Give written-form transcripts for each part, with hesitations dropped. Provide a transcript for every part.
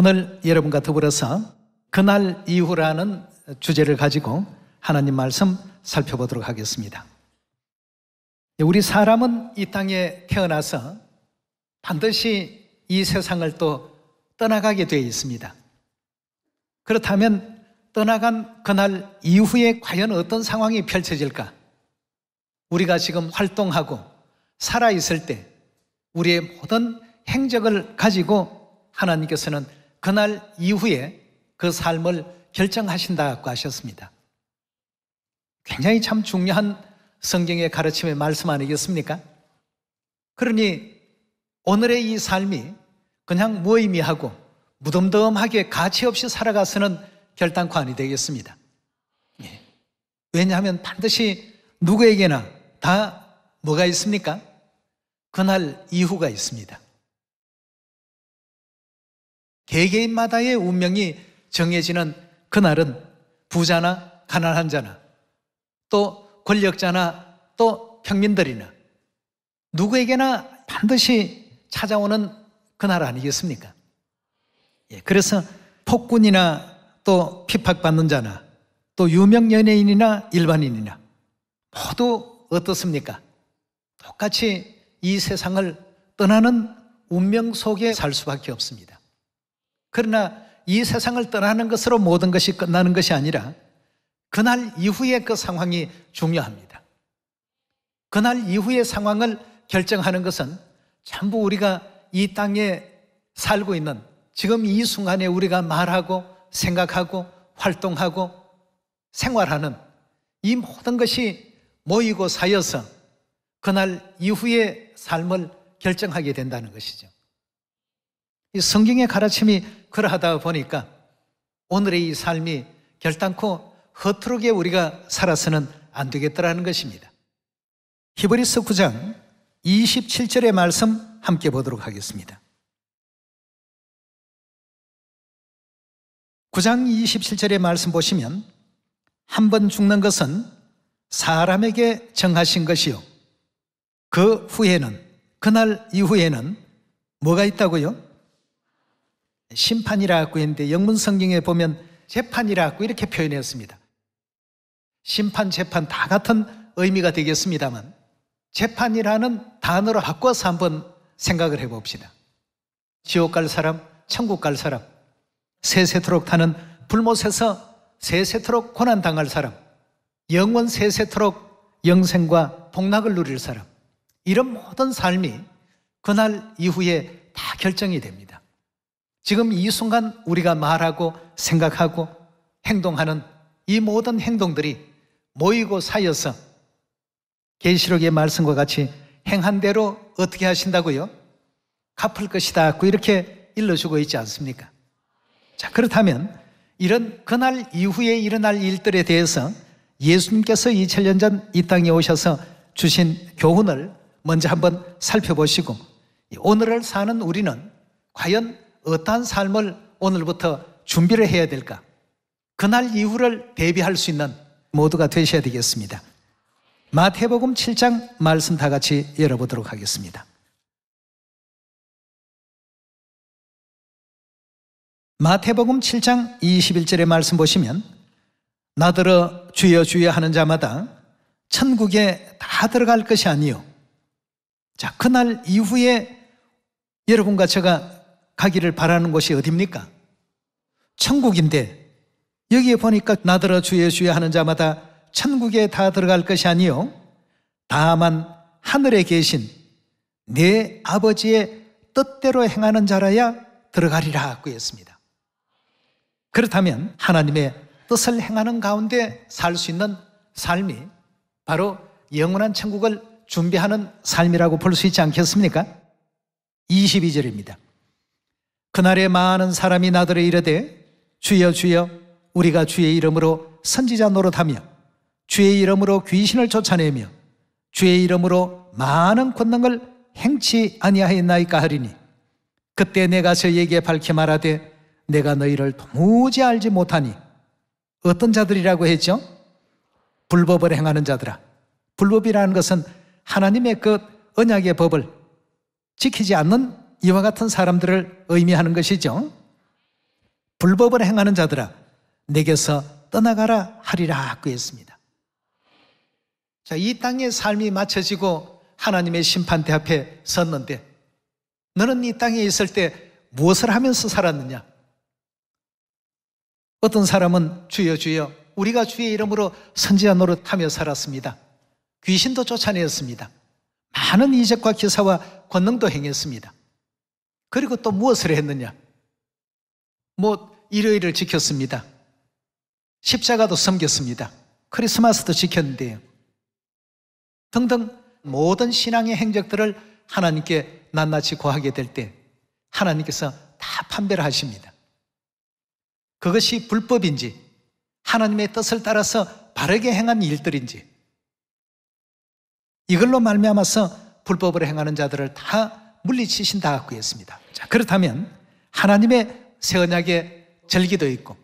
오늘 여러분과 더불어서 그날 이후라는 주제를 가지고 하나님 말씀 살펴보도록 하겠습니다. 우리 사람은 이 땅에 태어나서 반드시 이 세상을 또 떠나가게 되어 있습니다. 그렇다면 떠나간 그날 이후에 과연 어떤 상황이 펼쳐질까? 우리가 지금 활동하고 살아있을 때 우리의 모든 행적을 가지고 하나님께서는 그날 이후에 그 삶을 결정하신다고 하셨습니다. 굉장히 참 중요한 성경의 가르침의 말씀 아니겠습니까? 그러니 오늘의 이 삶이 그냥 무의미하고 무덤덤하게 가치없이 살아가서는 결단코 아니 되겠습니다. 예. 왜냐하면 반드시 누구에게나 다 뭐가 있습니까? 그날 이후가 있습니다. 개개인마다의 운명이 정해지는 그날은 부자나 가난한 자나 또 권력자나 또 평민들이나 누구에게나 반드시 찾아오는 그날 아니겠습니까? 예, 그래서 폭군이나 또 핍박받는 자나 또 유명 연예인이나 일반인이나 모두 어떻습니까? 똑같이 이 세상을 떠나는 운명 속에 살 수밖에 없습니다. 그러나 이 세상을 떠나는 것으로 모든 것이 끝나는 것이 아니라 그날 이후의 그 상황이 중요합니다. 그날 이후의 상황을 결정하는 것은 전부 우리가 이 땅에 살고 있는 지금 이 순간에 우리가 말하고 생각하고 활동하고 생활하는 이 모든 것이 모이고 쌓여서 그날 이후의 삶을 결정하게 된다는 것이죠. 이 성경의 가르침이 그러하다 보니까 오늘의 이 삶이 결단코 허투루게 우리가 살아서는 안 되겠다라는 것입니다. 히브리서 9장 27절의 말씀 함께 보도록 하겠습니다. 9장 27절의 말씀 보시면 한 번 죽는 것은 사람에게 정하신 것이요 그 후에는 그날 이후에는 뭐가 있다고요? 심판이라고 했는데 영문 성경에 보면 재판이라고 이렇게 표현했습니다. 심판, 재판 다 같은 의미가 되겠습니다만 재판이라는 단어로 바꿔서 한번 생각을 해봅시다. 지옥 갈 사람, 천국 갈 사람, 세세토록 타는 불못에서 세세토록 고난당할 사람, 영원 세세토록 영생과 복락을 누릴 사람, 이런 모든 삶이 그날 이후에 다 결정이 됩니다. 지금 이 순간 우리가 말하고 생각하고 행동하는 이 모든 행동들이 모이고 쌓여서 계시록의 말씀과 같이 행한 대로 어떻게 하신다고요? 갚을 것이다 이렇게 일러주고 있지 않습니까? 자, 그렇다면 이런 그날 이후에 일어날 일들에 대해서 예수님께서 2000년 전 이 땅에 오셔서 주신 교훈을 먼저 한번 살펴보시고 오늘을 사는 우리는 과연 어떠한 삶을 오늘부터 준비를 해야 될까? 그날 이후를 대비할 수 있는 모두가 되셔야 되겠습니다. 마태복음 7장 말씀 다 같이 열어보도록 하겠습니다. 마태복음 7장 21절의 말씀 보시면 나더러 주여 주여 하는 자마다 천국에 다 들어갈 것이 아니요. 자, 그날 이후에 여러분과 제가 가기를 바라는 곳이 어디입니까? 천국인데 여기에 보니까 나더러 주여 주여 하는 자마다 천국에 다 들어갈 것이 아니요 다만 하늘에 계신 내 아버지의 뜻대로 행하는 자라야 들어가리라 했습니다. 그렇다면 하나님의 뜻을 행하는 가운데 살 수 있는 삶이 바로 영원한 천국을 준비하는 삶이라고 볼 수 있지 않겠습니까? 22절입니다. 그날에 많은 사람이 나더러 이르되 주여 주여 우리가 주의 이름으로 선지자 노릇하며 주의 이름으로 귀신을 쫓아내며 주의 이름으로 많은 권능을 행치 아니하였나이까 하리니 그때 내가 저희에게 밝히 말하되 내가 너희를 도무지 알지 못하니 어떤 자들이라고 했죠? 불법을 행하는 자들아. 불법이라는 것은 하나님의 그 언약의 법을 지키지 않는 이와 같은 사람들을 의미하는 것이죠. 불법을 행하는 자들아 내게서 떠나가라 하리라 그랬습니다. 자, 이 땅의 삶이 마쳐지고 하나님의 심판대 앞에 섰는데 너는 이 땅에 있을 때 무엇을 하면서 살았느냐? 어떤 사람은 주여 주여 우리가 주의 이름으로 선지자 노릇하며 살았습니다. 귀신도 쫓아내었습니다. 많은 이적과 기사와 권능도 행했습니다. 그리고 또 무엇을 했느냐? 일요일을 지켰습니다. 십자가도 섬겼습니다. 크리스마스도 지켰는데요. 등등 모든 신앙의 행적들을 하나님께 낱낱이 고하게 될 때 하나님께서 다 판별을 하십니다. 그것이 불법인지 하나님의 뜻을 따라서 바르게 행한 일들인지, 이걸로 말미암아서 불법을 행하는 자들을 다 물리치신다 했습니다. 자, 그렇다면 하나님의 새 언약의 절기도 있고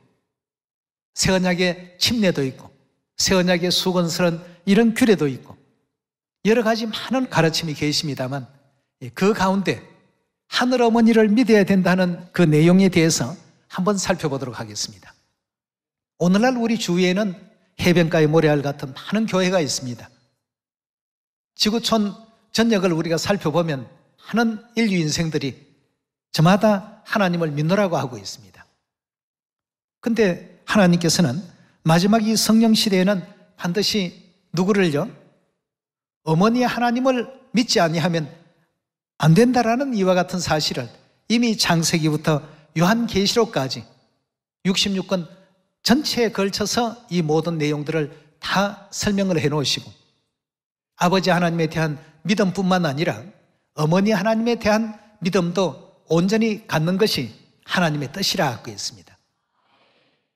새 언약의 침례도 있고 새 언약의 수건스런 이런 규례도 있고 여러 가지 많은 가르침이 계십니다만, 그 가운데 하늘 어머니를 믿어야 된다는 그 내용에 대해서 한번 살펴보도록 하겠습니다. 오늘날 우리 주위에는 해변가의 모래알 같은 많은 교회가 있습니다. 지구촌 전역을 우리가 살펴보면 많은 인류 인생들이 저마다 하나님을 믿으라고 하고 있습니다. 근데 하나님께서는 마지막 이 성령 시대에는 반드시 누구를요? 어머니 하나님을 믿지 아니하면 안 된다라는 이와 같은 사실을 이미 창세기부터 요한계시록까지 66권 전체에 걸쳐서 이 모든 내용들을 다 설명을 해 놓으시고, 아버지 하나님에 대한 믿음뿐만 아니라 어머니 하나님에 대한 믿음도 온전히 갖는 것이 하나님의 뜻이라고 했습니다.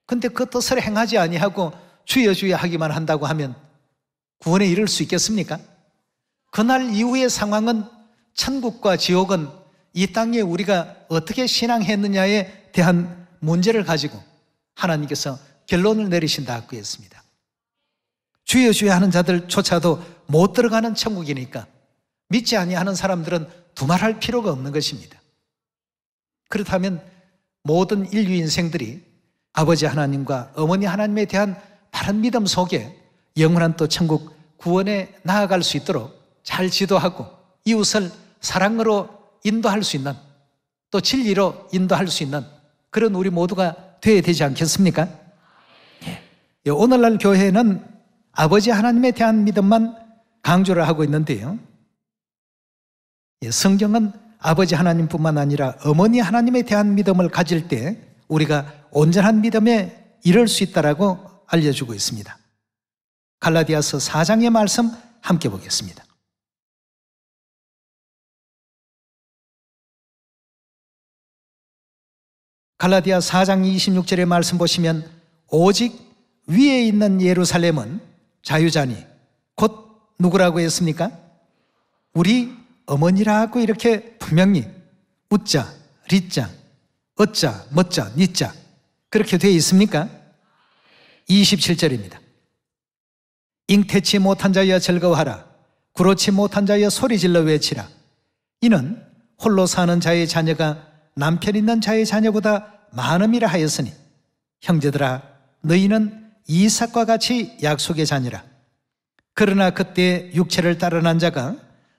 근데 그 뜻을 행하지 아니하고 주여 주여 하기만 한다고 하면 구원에 이를 수 있겠습니까? 그날 이후의 상황은 천국과 지옥은 이 땅에 우리가 어떻게 신앙했느냐에 대한 문제를 가지고 하나님께서 결론을 내리신다고 했습니다. 주여 주여 하는 자들조차도 못 들어가는 천국이니까 믿지 아니하는 사람들은 두말할 필요가 없는 것입니다. 그렇다면 모든 인류 인생들이 아버지 하나님과 어머니 하나님에 대한 바른 믿음 속에 영원한 또 천국 구원에 나아갈 수 있도록 잘 지도하고 이웃을 사랑으로 인도할 수 있는, 또 진리로 인도할 수 있는 그런 우리 모두가 되어야 되지 않겠습니까? 예. 오늘날 교회는 아버지 하나님에 대한 믿음만 강조를 하고 있는데요, 성경은 아버지 하나님뿐만 아니라 어머니 하나님에 대한 믿음을 가질 때 우리가 온전한 믿음에 이를 수 있다라고 알려주고 있습니다. 갈라디아서 4장의 말씀 함께 보겠습니다. 갈라디아 4장 26절의 말씀 보시면 오직 위에 있는 예루살렘은 자유자니 곧 누구라고 했습니까? 우리 어머니라고 이렇게 분명히 웃자, 리자, 어자, 멋자, 니자 그렇게 되어 있습니까? 27절입니다. 잉태치 못한 자여 즐거워하라. 구로치 못한 자여 소리질러 외치라. 이는 홀로 사는 자의 자녀가 남편 있는 자의 자녀보다 많음이라 하였으니 형제들아 너희는 이삭과 같이 약속의 자녀라. 그러나 그때 육체를 따라 난 자가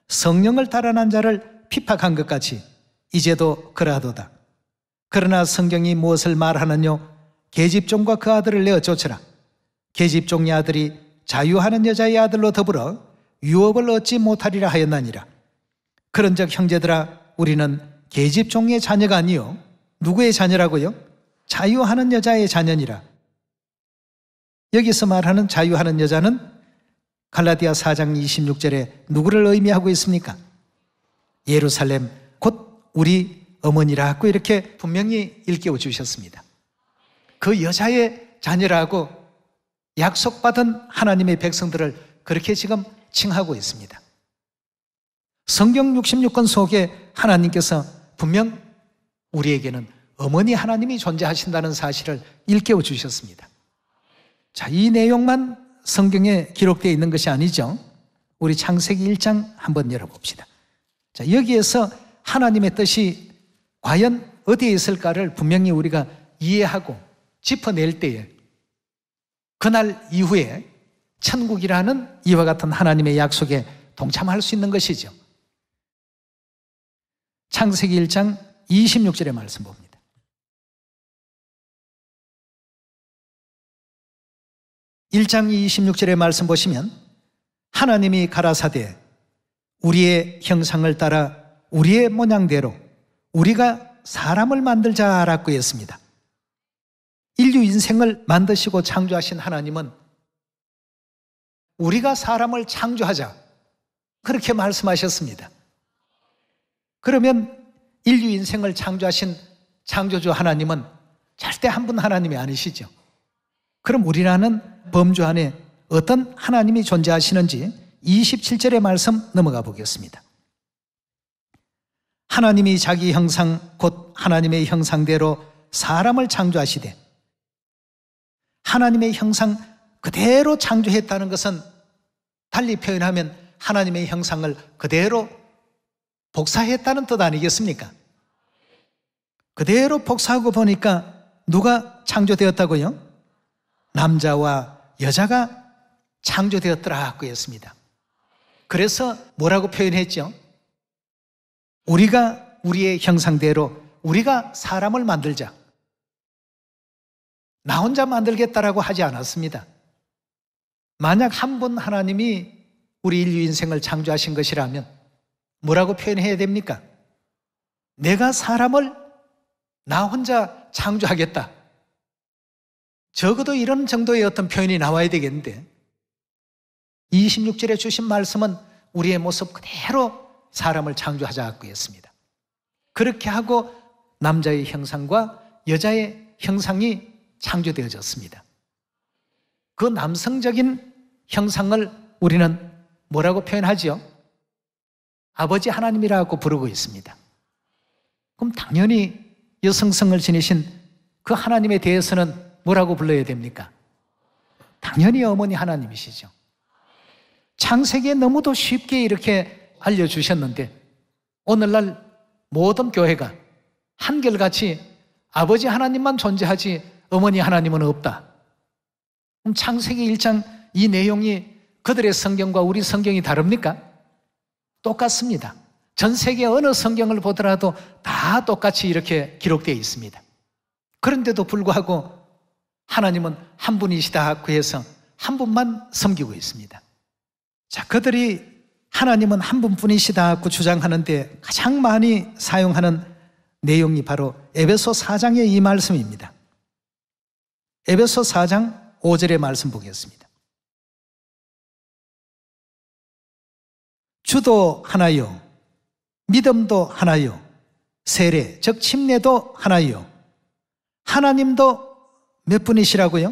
성령을 따라 난 자를 핍박한 것 같이 이제도 그러하도다. 그러나 성경이 무엇을 말하느뇨? 계집종과 그 아들을 내어 쫓으라. 계집종의 아들이 자유하는 여자의 아들로 더불어 유업을 얻지 못하리라 하였나니라. 그런즉 형제들아 우리는 계집종의 자녀가 아니요 누구의 자녀라고요? 자유하는 여자의 자녀니라. 여기서 말하는 자유하는 여자는 갈라디아 4장 26절에 누구를 의미하고 있습니까? 예루살렘 곧 우리 어머니라고 이렇게 분명히 일깨워 주셨습니다. 그 여자의 자녀라고 약속받은 하나님의 백성들을 그렇게 지금 칭하고 있습니다. 성경 66권 속에 하나님께서 분명 우리에게는 어머니 하나님이 존재하신다는 사실을 일깨워 주셨습니다. 자, 이 내용만 성경에 기록되어 있는 것이 아니죠. 우리 창세기 1장 한번 열어봅시다. 자, 여기에서 하나님의 뜻이 과연 어디에 있을까를 분명히 우리가 이해하고 짚어낼 때에 그날 이후에 천국이라는 이와 같은 하나님의 약속에 동참할 수 있는 것이죠. 창세기 1장 26절의 말씀 봅니다. 말씀 보시면 하나님이 가라사대 우리의 형상을 따라 우리의 모양대로 우리가 사람을 만들자라고 했습니다. 인류 인생을 만드시고 창조하신 하나님은 우리가 사람을 창조하자 그렇게 말씀하셨습니다. 그러면 인류 인생을 창조하신 창조주 하나님은 절대 한 분 하나님이 아니시죠. 그럼 우리라는 범주 안에 어떤 하나님이 존재하시는지 27절의 말씀 넘어가 보겠습니다. 하나님이 자기 형상 곧 하나님의 형상대로 사람을 창조하시되 하나님의 형상 그대로 창조했다는 것은 달리 표현하면 하나님의 형상을 그대로 복사했다는 뜻 아니겠습니까? 그대로 복사하고 보니까 누가 창조되었다고요? 남자와 여자가 창조되었더라고 했습니다. 그래서 뭐라고 표현했죠? 우리가 우리의 형상대로 우리가 사람을 만들자. 나 혼자 만들겠다라고 하지 않았습니다. 만약 한 분 하나님이 우리 인류 인생을 창조하신 것이라면 뭐라고 표현해야 됩니까? 내가 사람을 나 혼자 창조하겠다. 적어도 이런 정도의 어떤 표현이 나와야 되겠는데 26절에 주신 말씀은 우리의 모습 그대로 사람을 창조하자고 했습니다. 그렇게 하고 남자의 형상과 여자의 형상이 창조되어졌습니다. 그 남성적인 형상을 우리는 뭐라고 표현하지요? 아버지 하나님이라고 부르고 있습니다. 그럼 당연히 여성성을 지니신 그 하나님에 대해서는 뭐라고 불러야 됩니까? 당연히 어머니 하나님이시죠. 창세기에 너무도 쉽게 이렇게 알려주셨는데 오늘날 모든 교회가 한결같이 아버지 하나님만 존재하지 어머니 하나님은 없다. 그럼 창세기 1장 이 내용이 그들의 성경과 우리 성경이 다릅니까? 똑같습니다. 전 세계 어느 성경을 보더라도 다 똑같이 이렇게 기록되어 있습니다. 그런데도 불구하고 하나님은 한 분이시다고 해서 한 분만 섬기고 있습니다. 자, 그들이 하나님은 한 분뿐이시다고 주장하는데 가장 많이 사용하는 내용이 바로 에베소 4장의 이 말씀입니다. 에베소 4장 5절의 말씀 보겠습니다. 주도 하나요, 믿음도 하나요, 세례, 즉 침례도 하나요, 하나님도 몇 분이시라고요?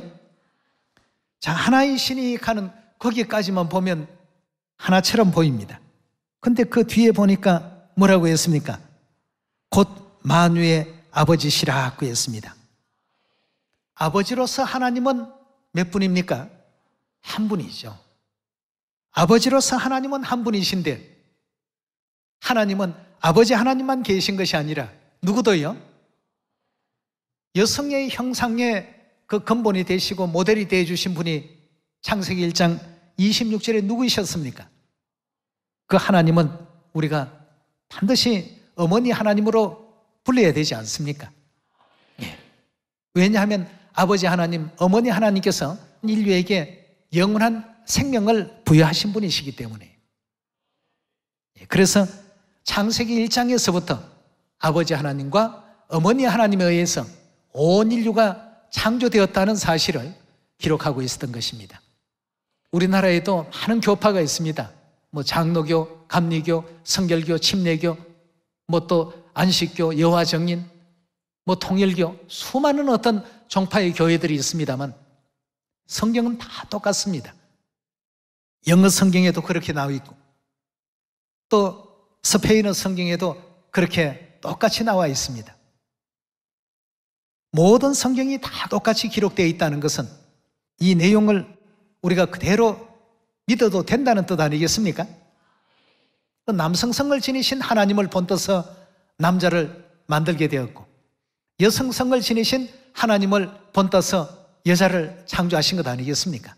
자, 하나이시니 하는 거기까지만 보면 하나처럼 보입니다. 근데 그 뒤에 보니까 뭐라고 했습니까? 곧 만유의 아버지시라고 했습니다. 아버지로서 하나님은 몇 분입니까? 한 분이죠. 아버지로서 하나님은 한 분이신데 하나님은 아버지 하나님만 계신 것이 아니라 누구도요? 여성의 형상의 그 근본이 되시고 모델이 되어주신 분이 창세기 1장 26절에 누구이셨습니까? 그 하나님은 우리가 반드시 어머니 하나님으로 불러야 되지 않습니까? 예. 왜냐하면 아버지 하나님, 어머니 하나님께서 인류에게 영원한 생명을 부여하신 분이시기 때문에 그래서 창세기 1장에서부터 아버지 하나님과 어머니 하나님에 의해서 온 인류가 창조되었다는 사실을 기록하고 있었던 것입니다. 우리나라에도 많은 교파가 있습니다. 뭐 장로교, 감리교, 성결교, 침례교, 뭐 또 안식교, 여호와정인, 뭐 통일교, 수많은 어떤 종파의 교회들이 있습니다만 성경은 다 똑같습니다. 영어 성경에도 그렇게 나와 있고 또 스페인어 성경에도 그렇게 똑같이 나와 있습니다. 모든 성경이 다 똑같이 기록되어 있다는 것은 이 내용을 우리가 그대로 믿어도 된다는 뜻 아니겠습니까? 남성성을 지니신 하나님을 본떠서 남자를 만들게 되었고 여성성을 지니신 하나님을 본따서 여자를 창조하신 것 아니겠습니까?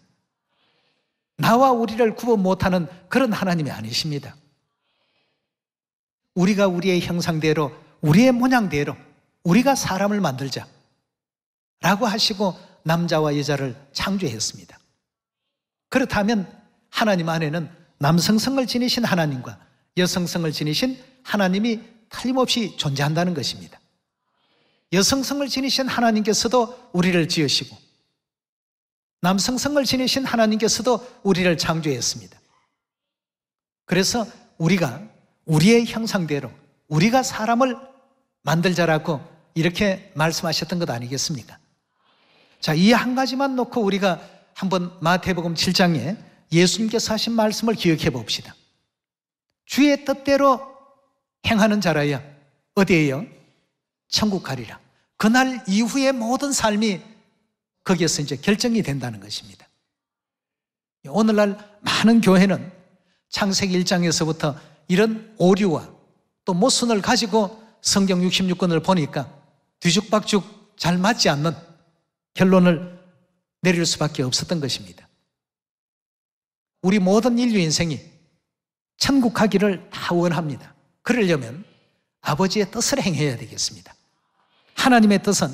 나와 우리를 구분 못하는 그런 하나님이 아니십니다. 우리가 우리의 형상대로, 우리의 모양대로 우리가 사람을 만들자 라고 하시고 남자와 여자를 창조했습니다. 그렇다면 하나님 안에는 남성성을 지니신 하나님과 여성성을 지니신 하나님이 틀림없이 존재한다는 것입니다. 여성성을 지니신 하나님께서도 우리를 지으시고 남성성을 지니신 하나님께서도 우리를 창조했습니다. 그래서 우리가 우리의 형상대로 우리가 사람을 만들자라고 이렇게 말씀하셨던 것 아니겠습니까? 자, 이 한 가지만 놓고 우리가 한번 마태복음 7장에 예수님께서 하신 말씀을 기억해 봅시다. 주의 뜻대로 행하는 자라야 어디에요? 천국 가리라. 그날 이후의 모든 삶이 거기에서 이제 결정이 된다는 것입니다. 오늘날 많은 교회는 창세기 1장에서부터 이런 오류와 또 모순을 가지고 성경 66권을 보니까 뒤죽박죽 잘 맞지 않는 결론을 내릴 수밖에 없었던 것입니다. 우리 모든 인류 인생이 천국 가기를 다 원합니다. 그러려면 아버지의 뜻을 행해야 되겠습니다. 하나님의 뜻은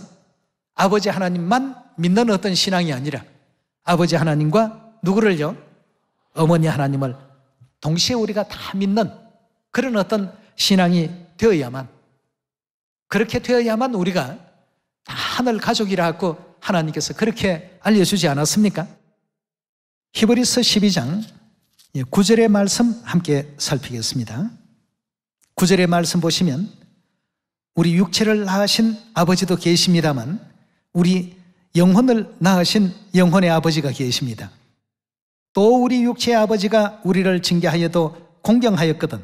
아버지 하나님만 믿는 어떤 신앙이 아니라 아버지 하나님과 누구를요? 어머니 하나님을 동시에 우리가 다 믿는 그런 어떤 신앙이 되어야만, 그렇게 되어야만 우리가 다 하늘 가족이라고 하나님께서 그렇게 알려주지 않았습니까? 히브리서 12장 9절의 말씀 함께 살피겠습니다. 9절의 말씀 보시면 우리 육체를 낳으신 아버지도 계십니다만 우리 영혼을 낳으신 영혼의 아버지가 계십니다. 또 우리 육체의 아버지가 우리를 징계하여도 공경하였거든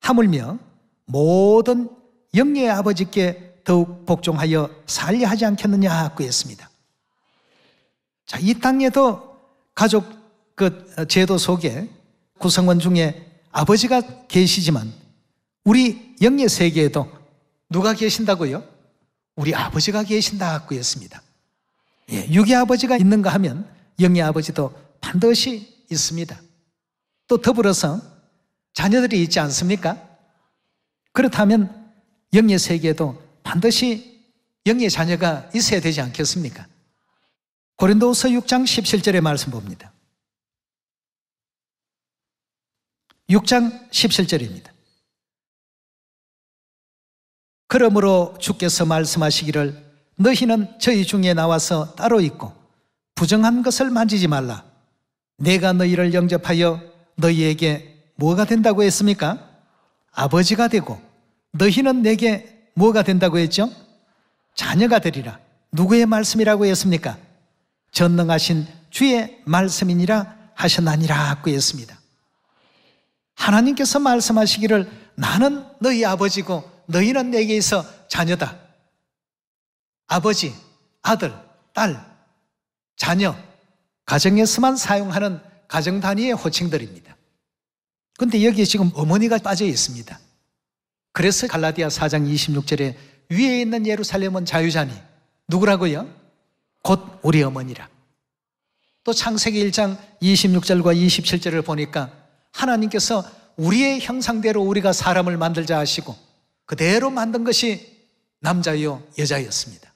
하물며 모든 영예의 아버지께 더욱 복종하여 살리 하지 않겠느냐 구했습니다. 자, 이 땅에도 가족 그 제도 속에 구성원 중에 아버지가 계시지만 우리 영예 세계에도 누가 계신다고요? 우리 아버지가 계신다고 했습니다. 예, 육의 아버지가 있는가 하면 영의 아버지도 반드시 있습니다. 또 더불어서 자녀들이 있지 않습니까? 그렇다면 영의 세계에도 반드시 영의 자녀가 있어야 되지 않겠습니까? 고린도후서 6장 17절의 말씀 봅니다. 6장 17절입니다. 그러므로 주께서 말씀하시기를 너희는 저희 중에 나와서 따로 있고 부정한 것을 만지지 말라. 내가 너희를 영접하여 너희에게 뭐가 된다고 했습니까? 아버지가 되고 너희는 내게 뭐가 된다고 했죠? 자녀가 되리라. 누구의 말씀이라고 했습니까? 전능하신 주의 말씀이니라 하셨나니라 했습니다. 하나님께서 말씀하시기를 나는 너희 아버지고 너희는 내게서 자녀다. 아버지, 아들, 딸, 자녀, 가정에서만 사용하는 가정 단위의 호칭들입니다. 그런데 여기에 지금 어머니가 빠져 있습니다. 그래서 갈라디아 4장 26절에 위에 있는 예루살렘은 자유자니 누구라고요? 곧 우리 어머니라. 또 창세기 1장 26절과 27절을 보니까 하나님께서 우리의 형상대로 우리가 사람을 만들자 하시고 그대로 만든 것이 남자요 여자였습니다.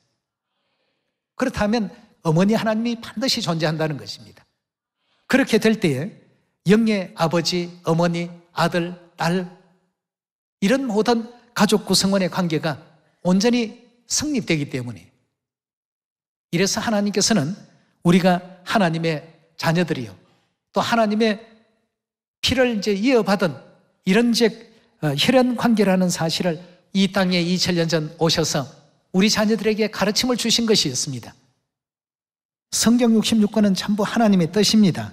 그렇다면 어머니 하나님이 반드시 존재한다는 것입니다. 그렇게 될 때에 영의 아버지, 어머니, 아들, 딸 이런 모든 가족 구성원의 관계가 온전히 성립되기 때문에 이래서 하나님께서는 우리가 하나님의 자녀들이요 또 하나님의 피를 이제 이어받은 이런 이제 혈연 관계라는 사실을 이 땅에 2000년 전 오셔서 우리 자녀들에게 가르침을 주신 것이었습니다. 성경 66권은 전부 하나님의 뜻입니다.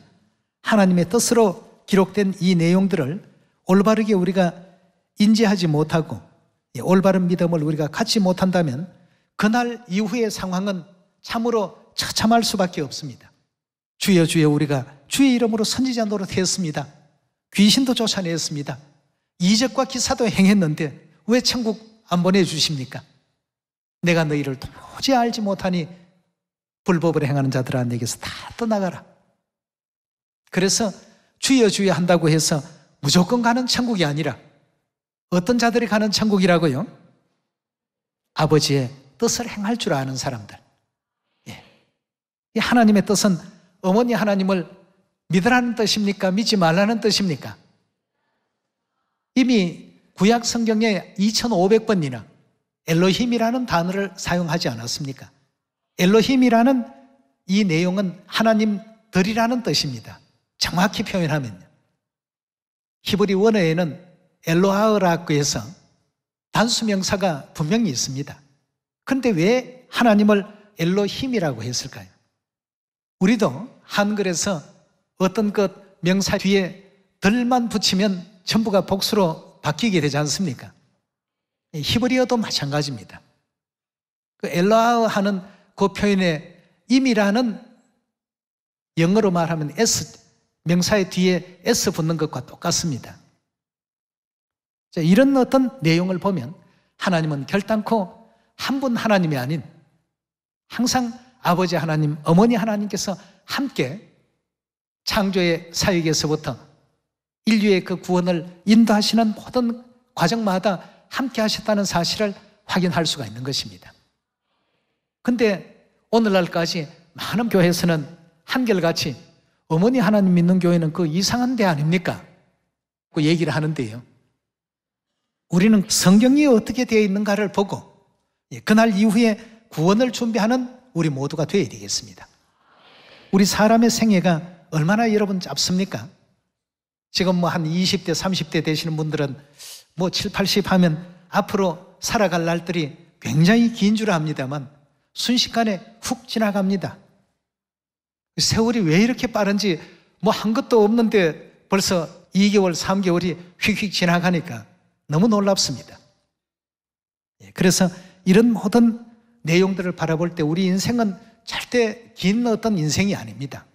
하나님의 뜻으로 기록된 이 내용들을 올바르게 우리가 인지하지 못하고 올바른 믿음을 우리가 갖지 못한다면 그날 이후의 상황은 참으로 처참할 수밖에 없습니다. 주여 주여 우리가 주의 이름으로 선지자 노릇했습니다. 귀신도 쫓아냈습니다. 이적과 기사도 행했는데 왜 천국 안 보내주십니까? 내가 너희를 도무지 알지 못하니 불법을 행하는 자들아 내게서 다 떠나가라. 그래서 주여 주여 한다고 해서 무조건 가는 천국이 아니라 어떤 자들이 가는 천국이라고요? 아버지의 뜻을 행할 줄 아는 사람들. 예. 이 하나님의 뜻은 어머니 하나님을 믿으라는 뜻입니까? 믿지 말라는 뜻입니까? 이미 구약 성경에 2500번이나 엘로힘이라는 단어를 사용하지 않았습니까? 엘로힘이라는 이 내용은 하나님들이라는 뜻입니다. 정확히 표현하면요. 히브리 원어에는 엘로하으라고 해서 단수명사가 분명히 있습니다. 그런데 왜 하나님을 엘로힘이라고 했을까요? 우리도 한글에서 어떤 것 명사 뒤에 들만 붙이면 전부가 복수로 바뀌게 되지 않습니까? 히브리어도 마찬가지입니다. 그 엘로하으 하는 그 표현에 임이라는 영어로 말하면 S, 명사의 뒤에 S 붙는 것과 똑같습니다. 자, 이런 어떤 내용을 보면 하나님은 결단코 한 분 하나님이 아닌 항상 아버지 하나님, 어머니 하나님께서 함께 창조의 사역에서부터 인류의 그 구원을 인도하시는 모든 과정마다 함께 하셨다는 사실을 확인할 수가 있는 것입니다. 근데 오늘날까지 많은 교회에서는 한결같이 어머니 하나님 믿는 교회는 그 이상한 데 아닙니까? 그 얘기를 하는데요. 우리는 성경이 어떻게 되어 있는가를 보고 그날 이후에 구원을 준비하는 우리 모두가 되어야 되겠습니다. 우리 사람의 생애가 얼마나 여러분 짧습니까? 지금 뭐 한 20대, 30대 되시는 분들은 뭐 7, 80 하면 앞으로 살아갈 날들이 굉장히 긴 줄 압니다만 순식간에 훅 지나갑니다. 세월이 왜 이렇게 빠른지 뭐 한 것도 없는데 벌써 2개월, 3개월이 휙휙 지나가니까 너무 놀랍습니다. 그래서 이런 모든 내용들을 바라볼 때 우리 인생은 절대 긴 어떤 인생이 아닙니다.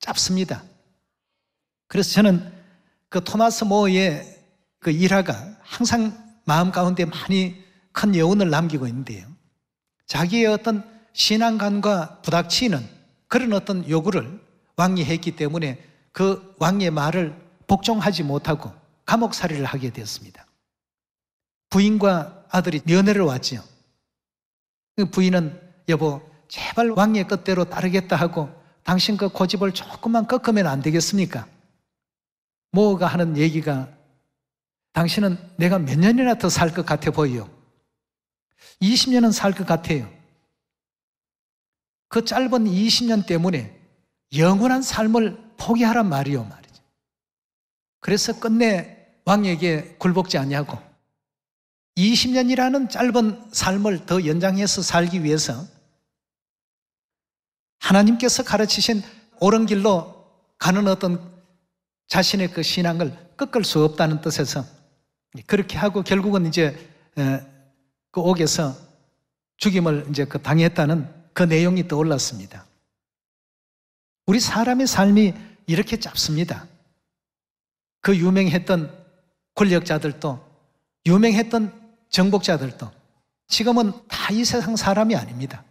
짧습니다. 그래서 저는 그 토마스 모어의 그 일화가 항상 마음 가운데 많이 큰 여운을 남기고 있는데요. 자기의 어떤 신앙관과 부닥치는 그런 어떤 요구를 왕이 했기 때문에 그 왕의 말을 복종하지 못하고 감옥살이를 하게 되었습니다. 부인과 아들이 면회를 왔지요. 부인은 여보 제발 왕의 뜻대로 따르겠다 하고 당신 그 고집을 조금만 꺾으면 안 되겠습니까? 모어가 하는 얘기가 당신은 내가 몇 년이나 더 살 것 같아 보여요. 20년은 살 것 같아요. 그 짧은 20년 때문에 영원한 삶을 포기하란 말이요 말이죠. 그래서 끝내 왕에게 굴복지 아니하고 20년이라는 짧은 삶을 더 연장해서 살기 위해서 하나님께서 가르치신 옳은 길로 가는 어떤 자신의 그 신앙을 꺾을 수 없다는 뜻에서 그렇게 하고 결국은 이제 그 옥에서 죽임을 이제 그 당했다는 그 내용이 떠올랐습니다. 우리 사람의 삶이 이렇게 짧습니다. 그 유명했던 권력자들도 유명했던 정복자들도 지금은 다 이 세상 사람이 아닙니다.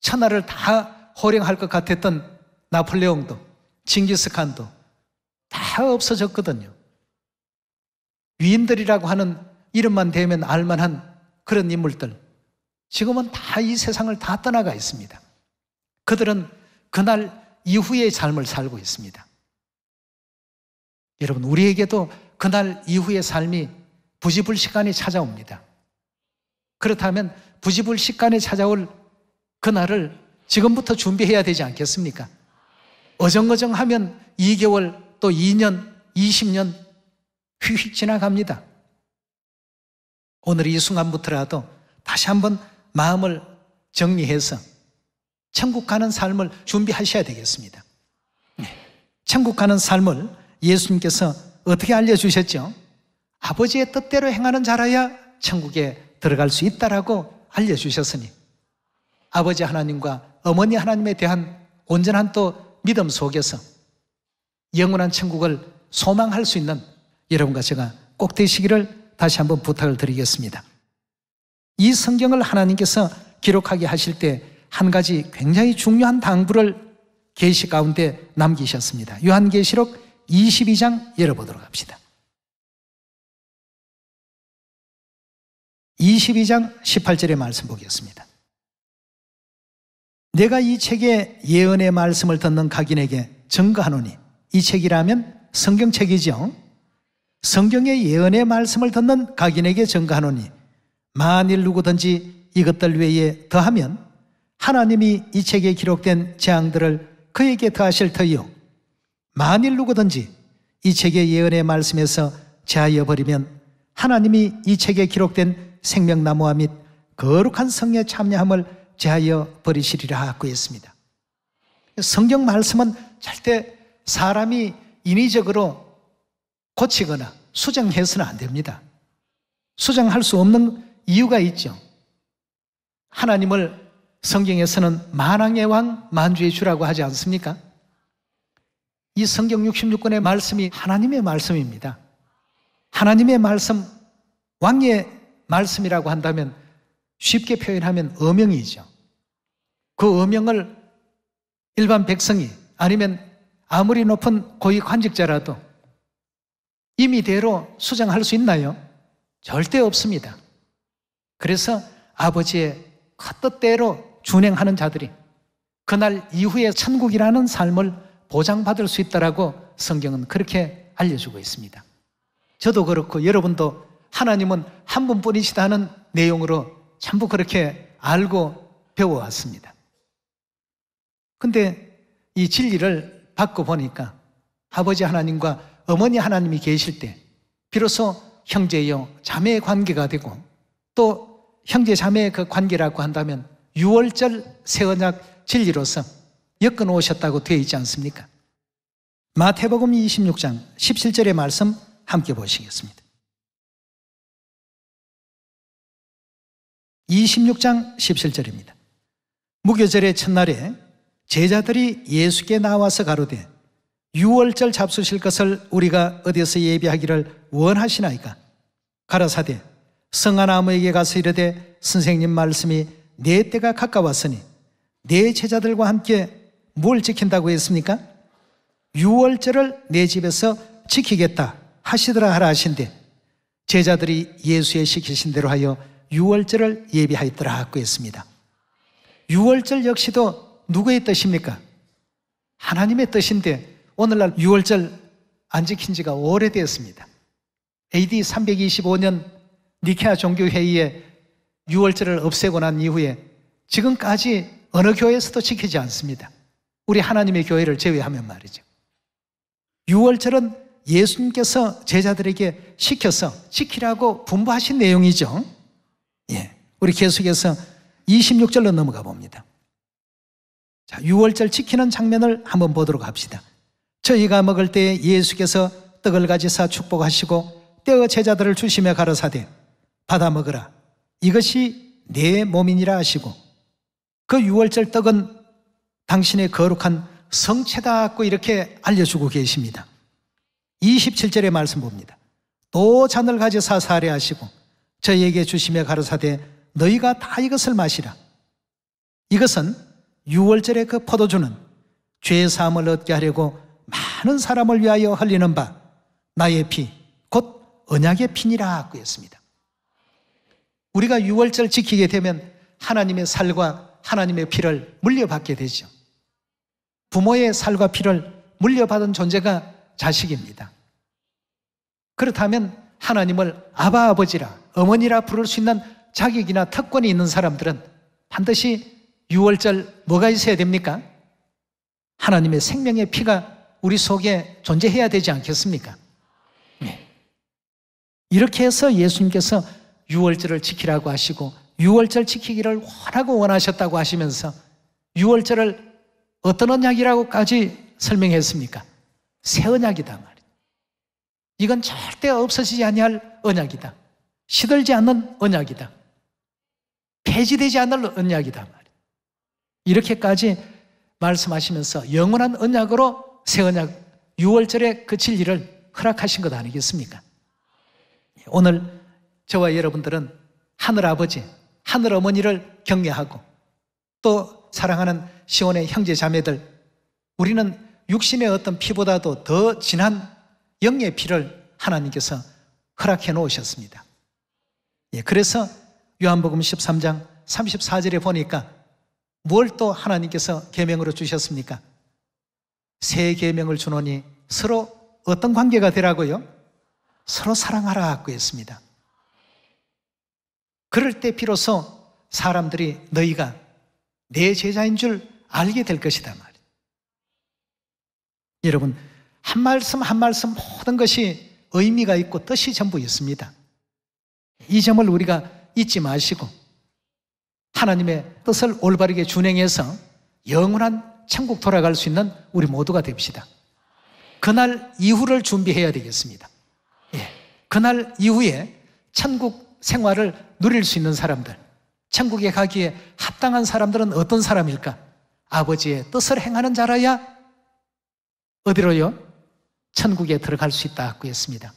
천하를 다 호령할 것 같았던 나폴레옹도 징기스칸도 다 없어졌거든요. 위인들이라고 하는 이름만 대면 알만한 그런 인물들 지금은 다 이 세상을 다 떠나가 있습니다. 그들은 그날 이후의 삶을 살고 있습니다. 여러분 우리에게도 그날 이후의 삶이 부지불식간에 찾아옵니다. 그렇다면 부지불식간에 찾아올 그날을 지금부터 준비해야 되지 않겠습니까? 어정어정하면 2개월 또 2년 20년 휙휙 지나갑니다. 오늘 이 순간부터라도 다시 한번 마음을 정리해서 천국 가는 삶을 준비하셔야 되겠습니다. 천국 가는 삶을 예수님께서 어떻게 알려주셨죠? 아버지의 뜻대로 행하는 자라야 천국에 들어갈 수 있다라고 알려주셨으니 아버지 하나님과 어머니 하나님에 대한 온전한 또 믿음 속에서 영원한 천국을 소망할 수 있는 여러분과 제가 꼭 되시기를 다시 한번 부탁을 드리겠습니다. 이 성경을 하나님께서 기록하게 하실 때 한 가지 굉장히 중요한 당부를 계시 가운데 남기셨습니다. 요한계시록 22장 열어보도록 합시다. 22장 18절의 말씀 보겠습니다. 내가 이 책에 예언의 말씀을 듣는 각인에게 증거하노니, 이 책이라면 성경책이지요. 성경의 예언의 말씀을 듣는 각인에게 증거하노니 만일 누구든지 이것들 외에 더하면 하나님이 이 책에 기록된 재앙들을 그에게 더하실 터이요, 만일 누구든지 이 책의 예언의 말씀에서 제하여 버리면 하나님이 이 책에 기록된 생명나무와 및 거룩한 성에 참여함을 제하여 버리시리라 구했습니다. 성경 말씀은 절대 사람이 인위적으로 고치거나 수정해서는 안 됩니다. 수정할 수 없는 이유가 있죠. 하나님을 성경에서는 만왕의 왕, 만주의 주라고 하지 않습니까? 이 성경 66권의 말씀이 하나님의 말씀입니다. 하나님의 말씀, 왕의 말씀이라고 한다면, 쉽게 표현하면 어명이죠. 그 어명을 일반 백성이, 아니면 아무리 높은 고위 관직자라도 임의대로 수정할 수 있나요? 절대 없습니다. 그래서 아버지의 그 뜻대로 준행하는 자들이 그날 이후에 천국이라는 삶을 보장받을 수 있다라고 성경은 그렇게 알려주고 있습니다. 저도 그렇고 여러분도 하나님은 한 분뿐이시다는 내용으로 전부 그렇게 알고 배워왔습니다. 근데 이 진리를 받고 보니까 아버지 하나님과 어머니 하나님이 계실 때 비로소 형제요 자매의 관계가 되고, 또 형제 자매의 그 관계라고 한다면 유월절 새 언약 진리로서 엮어 오셨다고 되어 있지 않습니까? 마태복음 26장 17절의 말씀 함께 보시겠습니다. 26장 17절입니다. 무교절의 첫날에 제자들이 예수께 나와서 가로되, 유월절 잡수실 것을 우리가 어디서 예비하기를 원하시나이까? 가라사대 성한 아무에게 가서 이르되, 선생님 말씀이 내 때가 가까웠으니 내 제자들과 함께 뭘 지킨다고 했습니까? 유월절을 내 집에서 지키겠다 하시더라 하라 하신대, 제자들이 예수의 시키신 대로 하여 유월절을 예비하였더라 하고 했습니다. 유월절 역시도 누구의 뜻입니까? 하나님의 뜻인데, 오늘날 유월절 안 지킨 지가 오래되었습니다. AD 325년 니케아 종교회의에 유월절을 없애고 난 이후에 지금까지 어느 교회에서도 지키지 않습니다. 우리 하나님의 교회를 제외하면 말이죠. 유월절은 예수님께서 제자들에게 시켜서 지키라고 분부하신 내용이죠. 예, 우리 계속해서 26절로 넘어가 봅니다. 자, 유월절 지키는 장면을 한번 보도록 합시다. 저희가 먹을 때에 예수께서 떡을 가지사 축복하시고 떼어 제자들을 주시며 가라사대, 받아 먹으라, 이것이 내 몸이니라 하시고, 그 유월절 떡은 당신의 거룩한 성체다 하고 이렇게 알려주고 계십니다. 27절의 말씀 봅니다. 또 잔을 가지사 사례하시고 저희에게 주시며 가라사대, 너희가 다 이것을 마시라, 이것은 유월절의 그 포도주는 죄 사함을 얻게 하려고 많은 사람을 위하여 흘리는 바 나의 피 곧 언약의 피니라 하였습니다. 우리가 유월절 지키게 되면 하나님의 살과 하나님의 피를 물려받게 되죠. 부모의 살과 피를 물려받은 존재가 자식입니다. 그렇다면 하나님을 아바 아버지라, 어머니라 부를 수 있는 자격이나 특권이 있는 사람들은 반드시 유월절 뭐가 있어야 됩니까? 하나님의 생명의 피가 우리 속에 존재해야 되지 않겠습니까? 네. 이렇게 해서 예수님께서 유월절을 지키라고 하시고 유월절 지키기를 원하고 원하셨다고 하시면서 유월절을 어떤 언약이라고까지 설명했습니까? 새 언약이다 말이에요. 이건 절대 없어지지 아니할 언약이다, 시들지 않는 언약이다, 폐지되지 않을 언약이다 말이에요. 이렇게까지 말씀하시면서 영원한 언약으로 새 언약, 유월절의 그 진리를 허락하신 것 아니겠습니까? 오늘 저와 여러분들은 하늘아버지, 하늘 어머니를 경외하고 또 사랑하는 시온의 형제 자매들, 우리는 육신의 어떤 피보다도 더 진한 영의 피를 하나님께서 허락해 놓으셨습니다. 예, 그래서 요한복음 13장 34절에 보니까 뭘 또 하나님께서 계명으로 주셨습니까? 새 계명을 주노니 서로 어떤 관계가 되라고요? 서로 사랑하라고 했습니다. 그럴 때 비로소 사람들이 너희가 내 제자인 줄 알게 될 것이다 말이에요. 여러분, 한 말씀 한 말씀 모든 것이 의미가 있고 뜻이 전부 있습니다. 이 점을 우리가 잊지 마시고 하나님의 뜻을 올바르게 준행해서 영원한 천국 돌아갈 수 있는 우리 모두가 됩시다. 그날 이후를 준비해야 되겠습니다. 예. 그날 이후에 천국 생활을 누릴 수 있는 사람들, 천국에 가기에 합당한 사람들은 어떤 사람일까? 아버지의 뜻을 행하는 자라야 어디로요? 천국에 들어갈 수 있다고 했습니다.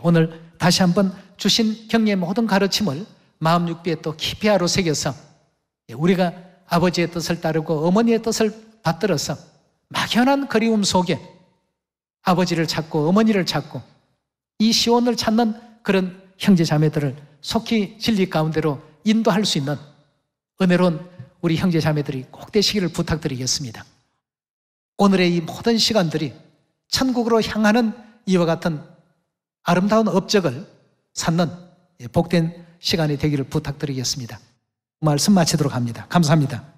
오늘 다시 한번 주신 경례의 모든 가르침을 마음 육비에 또 깊이 하로 새겨서 우리가 아버지의 뜻을 따르고 어머니의 뜻을 받들어서 막연한 그리움 속에 아버지를 찾고 어머니를 찾고 이 시온을 찾는 그런 형제 자매들을 속히 진리 가운데로 인도할 수 있는 은혜로운 우리 형제 자매들이 꼭 되시기를 부탁드리겠습니다. 오늘의 이 모든 시간들이 천국으로 향하는 이와 같은 아름다운 업적을 쌓는 복된 시간이 되기를 부탁드리겠습니다. 말씀 마치도록 합니다. 감사합니다.